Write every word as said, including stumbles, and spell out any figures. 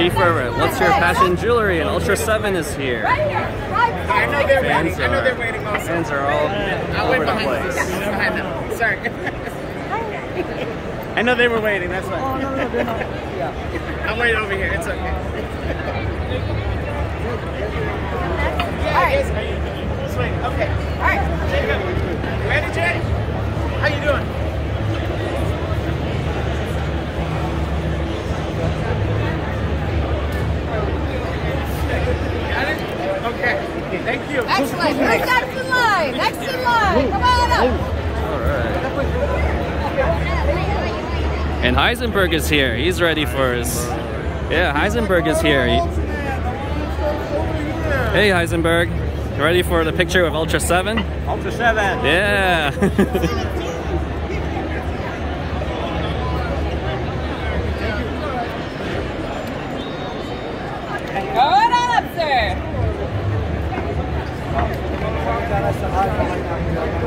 Chief Reverend, what's your passion? Jewelry, and Ultraseven is here. I know they're fans waiting. Are, I know they're waiting also. Fans are all I over the place. I know. Sorry. I know they were waiting. That's why. Oh, no, no, no, no. Yeah. I'm waiting over here. It's okay. All right. This way. Okay. All right. Jacob. Ready, Jay? How you doing? Thank you. Excellent. Who's next in line? Next in line. Come on up. All right. And Heisenberg is here. He's ready for us. Yeah, Heisenberg is here. Hey, Heisenberg. You ready for the picture of Ultraseven? Ultraseven. Yeah. That's the hard part.